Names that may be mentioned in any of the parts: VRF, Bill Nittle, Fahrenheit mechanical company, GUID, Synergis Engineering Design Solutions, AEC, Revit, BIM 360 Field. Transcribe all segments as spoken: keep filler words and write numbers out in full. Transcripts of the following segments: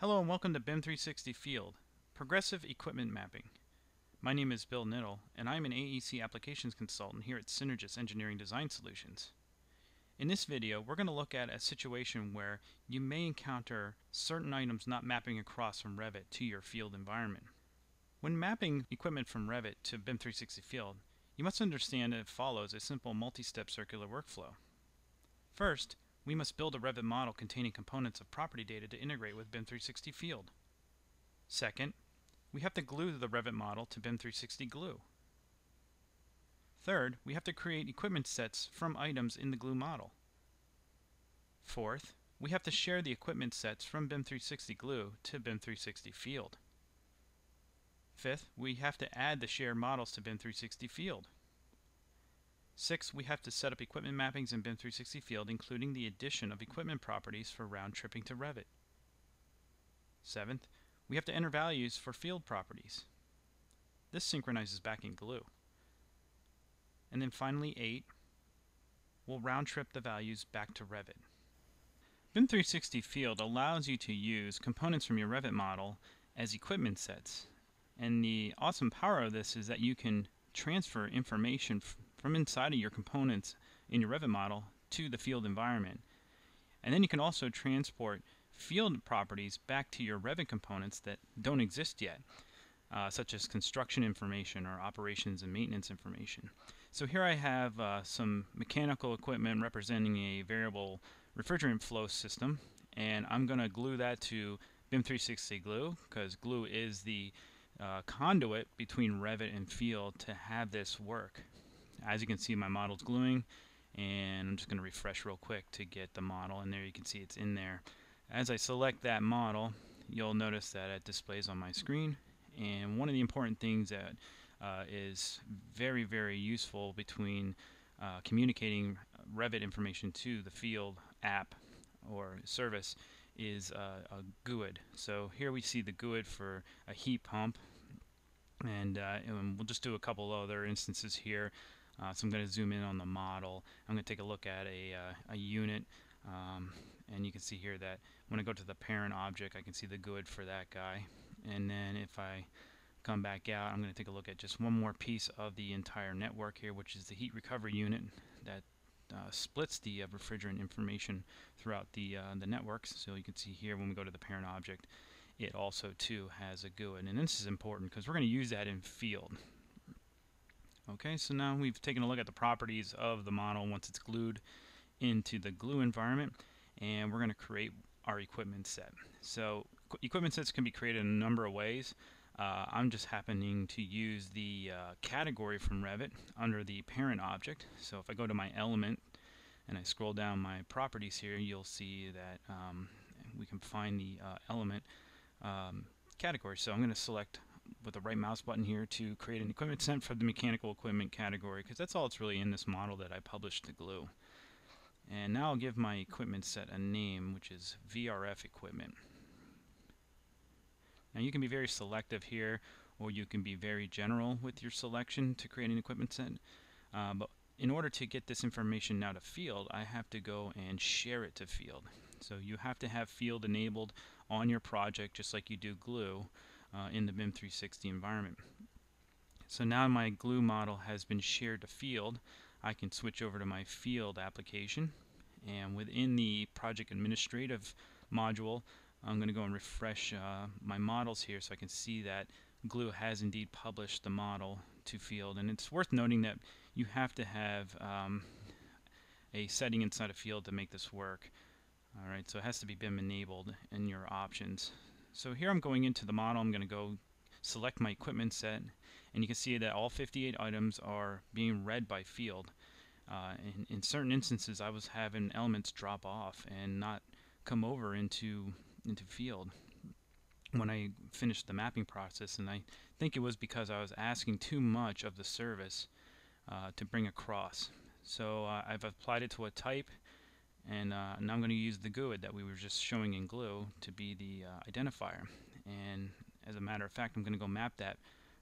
Hello and welcome to B I M three sixty Field, Progressive Equipment Mapping. My name is Bill Nittle, and I'm an A E C Applications Consultant here at Synergis Engineering Design Solutions. In this video, we're going to look at a situation where you may encounter certain items not mapping across from Revit to your field environment. When mapping equipment from Revit to B I M three sixty Field, you must understand that it follows a simple multi-step circular workflow. First, we must build a Revit model containing components of property data to integrate with B I M three sixty Field. Second, we have to glue the Revit model to B I M three sixty Glue. Third, we have to create equipment sets from items in the Glue model. Fourth, we have to share the equipment sets from B I M three sixty Glue to B I M three sixty Field. Fifth, we have to add the shared models to B I M three sixty Field. Sixth, we have to set up equipment mappings in B I M three sixty Field, including the addition of equipment properties for round tripping to Revit. Seventh, we have to enter values for field properties. This synchronizes back in Glue. And then finally, eight, we'll round trip the values back to Revit. B I M three sixty Field allows you to use components from your Revit model as equipment sets. And the awesome power of this is that you can transfer information from inside of your components in your Revit model to the field environment. And then you can also transport field properties back to your Revit components that don't exist yet, uh, such as construction information or operations and maintenance information. So here I have uh, some mechanical equipment representing a variable refrigerant flow system, and I'm going to glue that to B I M three sixty Glue, because Glue is the uh, conduit between Revit and Field to have this work. As you can see, my model's gluing, and I'm just going to refresh real quick to get the model, and there you can see it's in there. As I select that model, you'll notice that it displays on my screen, and one of the important things that uh, is very, very useful between uh, communicating Revit information to the field app or service is uh, a GUID. So here we see the GUID for a heat pump, and, uh, and we'll just do a couple other instances here. Uh, so I'm going to zoom in on the model. I'm going to take a look at a, uh, a unit, um, and you can see here that when I go to the parent object, I can see the GUID for that guy. And then if I come back out, I'm going to take a look at just one more piece of the entire network here, which is the heat recovery unit that uh, splits the uh, refrigerant information throughout the, uh, the networks. So you can see here when we go to the parent object, it also too has a GUID. And this is important because we're going to use that in Field. Okay, so now we've taken a look at the properties of the model once it's glued into the Glue environment, and we're going to create our equipment set. So equipment sets can be created in a number of ways. Uh, I'm just happening to use the uh, category from Revit under the parent object. So if I go to my element and I scroll down my properties here, you'll see that um, we can find the uh, element um, category. So I'm going to select with the right mouse button here to create an equipment set for the mechanical equipment category, because that's all it's really in this model that I published to Glue. And now I'll give my equipment set a name, which is V R F equipment. Now you can be very selective here, or you can be very general with your selection to create an equipment set. Uh, but in order to get this information now to Field, I have to go and share it to Field. So you have to have Field enabled on your project, just like you do Glue. Uh, in the B I M three sixty environment. So now my Glue model has been shared to Field. I can switch over to my Field application, and within the project administrative module, I'm going to go and refresh uh, my models here so I can see that Glue has indeed published the model to Field. And it's worth noting that you have to have um, a setting inside of Field to make this work. Alright, so it has to be B I M enabled in your options. So here I'm going into the model, I'm going to go select my equipment set, and you can see that all fifty-eight items are being read by Field. Uh, in, in certain instances I was having elements drop off and not come over into, into Field when I finished the mapping process, and I think it was because I was asking too much of the service uh, to bring across. So uh, I've applied it to a type. And uh, now I'm going to use the GUID that we were just showing in Glue to be the uh, identifier. And as a matter of fact, I'm going to go map that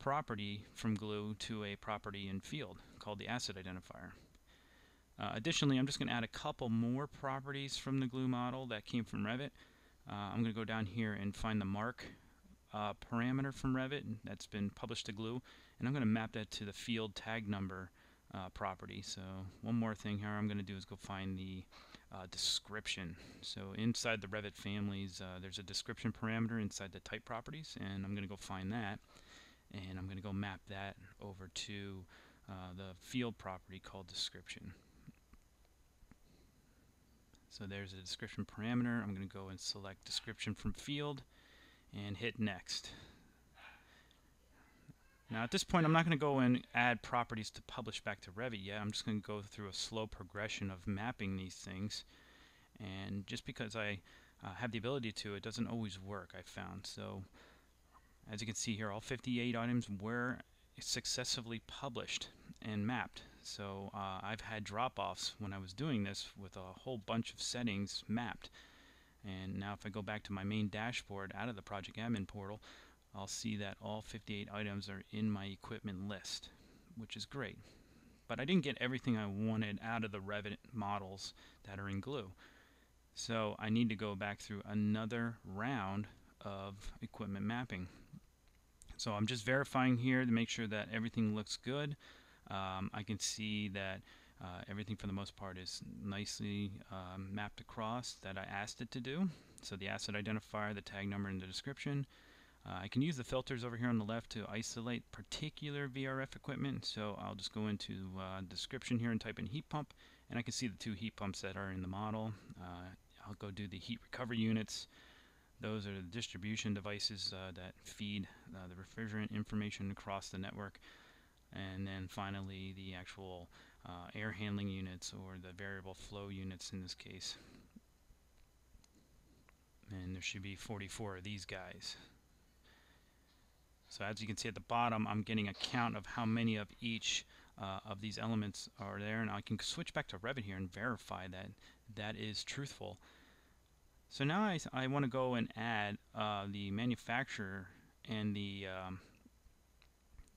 property from Glue to a property in Field called the asset identifier. Uh, additionally, I'm just going to add a couple more properties from the Glue model that came from Revit. Uh, I'm going to go down here and find the mark uh, parameter from Revit that's been published to Glue, and I'm going to map that to the field tag number uh, property. So one more thing here I'm going to do is go find the uh, description. So inside the Revit families, uh, there's a description parameter inside the type properties, and I'm going to go find that, and I'm going to go map that over to uh, the field property called description. So there's a description parameter. I'm going to go and select description from field and hit next. Now at this point I'm not going to go and add properties to publish back to Revit yet. I'm just going to go through a slow progression of mapping these things, and just because I uh, have the ability to, it doesn't always work, I found. So as you can see here, all fifty-eight items were successively published and mapped. So uh, I've had drop-offs when I was doing this with a whole bunch of settings mapped. And now if I go back to my main dashboard out of the project admin portal, I'll see that all fifty-eight items are in my equipment list, which is great. But I didn't get everything I wanted out of the Revit models that are in Glue. So I need to go back through another round of equipment mapping. So I'm just verifying here to make sure that everything looks good. Um, I can see that uh, everything for the most part is nicely uh, mapped across that I asked it to do. So the asset identifier, the tag number, and the description. Uh, I can use the filters over here on the left to isolate particular V R F equipment. So I'll just go into uh, description here and type in heat pump, and I can see the two heat pumps that are in the model. Uh, I'll go do the heat recovery units. Those are the distribution devices uh, that feed uh, the refrigerant information across the network. And then finally the actual uh, air handling units, or the variable flow units in this case. And there should be forty-four of these guys. So as you can see at the bottom, I'm getting a count of how many of each uh, of these elements are there, and I can switch back to Revit here and verify that that is truthful. So now I, I want to go and add uh, the manufacturer and the um,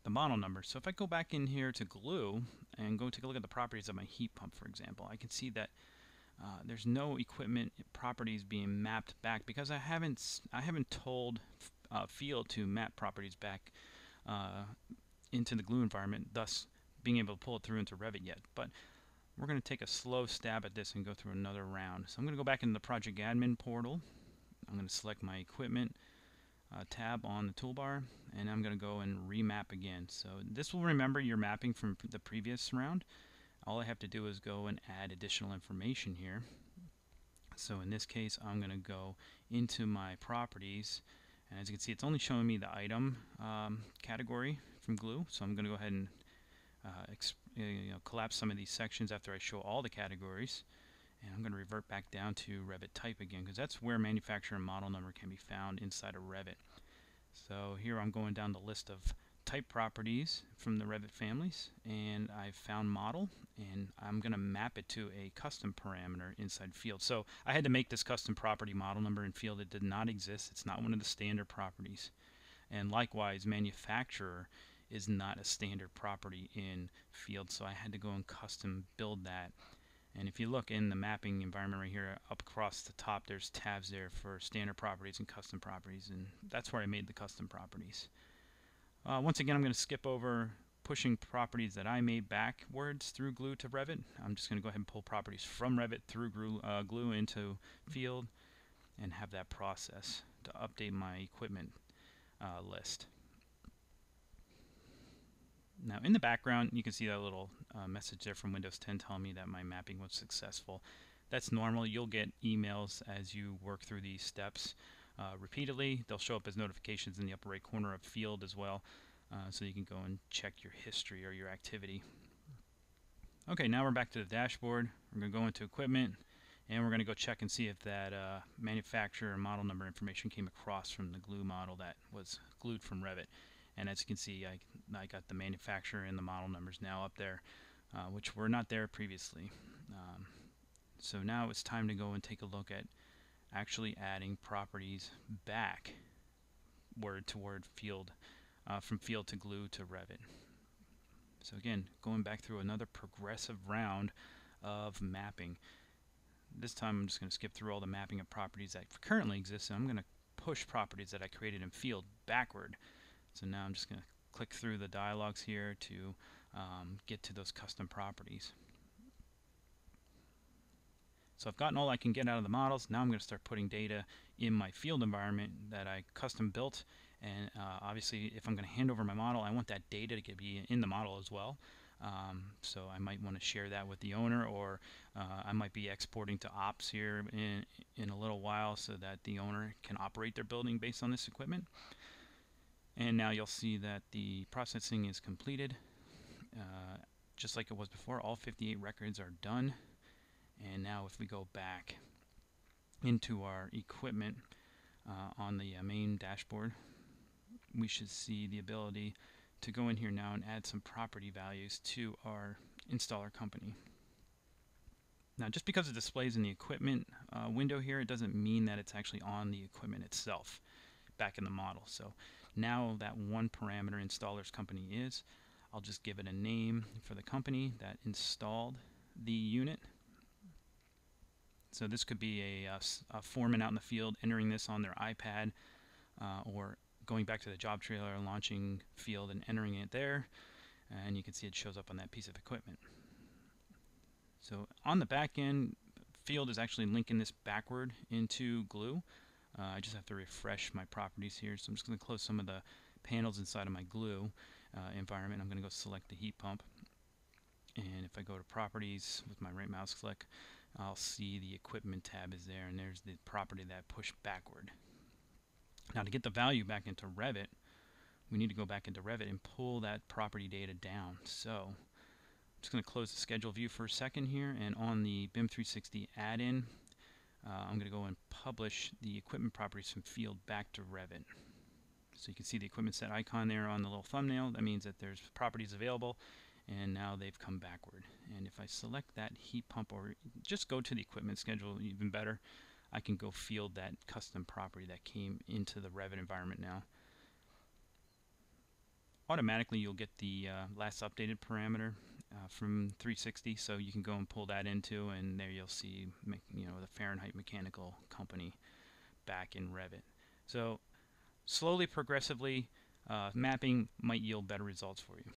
the model number. So if I go back in here to Glue and go take a look at the properties of my heat pump, for example, I can see that uh, there's no equipment properties being mapped back because I haven't I haven't told uh, Field to map properties back uh, into the Glue environment, thus being able to pull it through into Revit yet. But we're going to take a slow stab at this and go through another round. So I'm going to go back into the project admin portal. I'm going to select my equipment Uh, tab on the toolbar, and I'm going to go and remap again. So this will remember your mapping from the previous round. All I have to do is go and add additional information here. So in this case, I'm going to go into my properties, and as you can see, it's only showing me the item um, category from Glue. So I'm going to go ahead and uh, exp you know, collapse some of these sections after I show all the categories. And I'm going to revert back down to Revit type again, because that's where manufacturer and model number can be found inside of Revit. So here I'm going down the list of type properties from the Revit families, and I've found model, and I'm going to map it to a custom parameter inside Field. So I had to make this custom property model number in Field. It did not exist. It's not one of the standard properties. And likewise, manufacturer is not a standard property in Field, so I had to go and custom build that. And if you look in the mapping environment right here, up across the top, there's tabs there for standard properties and custom properties, and that's where I made the custom properties. Uh, once again, I'm going to skip over pushing properties that I made backwards through Glue to Revit. I'm just going to go ahead and pull properties from Revit through Glue, uh, glue into Field, and have that process to update my equipment uh, list. Now in the background you can see that little uh, message there from Windows ten telling me that my mapping was successful. That's normal. You'll get emails as you work through these steps uh, repeatedly. They'll show up as notifications in the upper right corner of Field as well, uh, so you can go and check your history or your activity. Okay, now we're back to the dashboard. We're going to go into equipment, and we're going to go check and see if that uh, manufacturer and model number information came across from the Glue model that was glued from Revit. And as you can see, I, I got the manufacturer and the model numbers now up there, uh, which were not there previously. Um, so now it's time to go and take a look at actually adding properties back word to word field, uh, from Field to Glue to Revit. So again, going back through another progressive round of mapping. this time I'm just going to skip through all the mapping of properties that currently exist, and I'm going to push properties that I created in Field backward. So now I'm just going to click through the dialogs here to um, get to those custom properties. So I've gotten all I can get out of the models. Now I'm going to start putting data in my field environment that I custom built, and uh, obviously if I'm going to hand over my model, I want that data to be in the model as well. Um, so I might want to share that with the owner, or uh, I might be exporting to ops here in, in a little while so that the owner can operate their building based on this equipment. And now you'll see that the processing is completed, uh, just like it was before. All fifty-eight records are done. And now if we go back into our equipment uh, on the uh, main dashboard, we should see the ability to go in here now and add some property values to our installer company. Now, just because it displays in the equipment uh, window here, it doesn't mean that it's actually on the equipment itself back in the model. So now that one parameter installer's company is, I'll just give it a name for the company that installed the unit. So this could be a, a, a foreman out in the field entering this on their iPad, uh, or going back to the job trailer, launching field and entering it there, and you can see it shows up on that piece of equipment. So on the back end, Field is actually linking this backward into Glue. Uh, I just have to refresh my properties here, so I'm just going to close some of the panels inside of my Glue uh, environment. I'm going to go select the heat pump, and if I go to Properties with my right mouse click, I'll see the Equipment tab is there, and there's the property that I pushed backward. Now to get the value back into Revit, we need to go back into Revit and pull that property data down. So I'm just going to close the schedule view for a second here, and on the B I M three sixty add-in, uh, I'm going to go and publish the equipment properties from Field back to Revit. So you can see the equipment set icon there on the little thumbnail. That means that there's properties available, and now they've come backward. And if I select that heat pump, or just go to the equipment schedule, even better, I can go field that custom property that came into the Revit environment now. Automatically you'll get the uh, last updated parameter uh, from three sixty, so you can go and pull that into, and there you'll see you know the Fahrenheit Mechanical Company back in Revit. So slowly, progressively, uh, mapping might yield better results for you.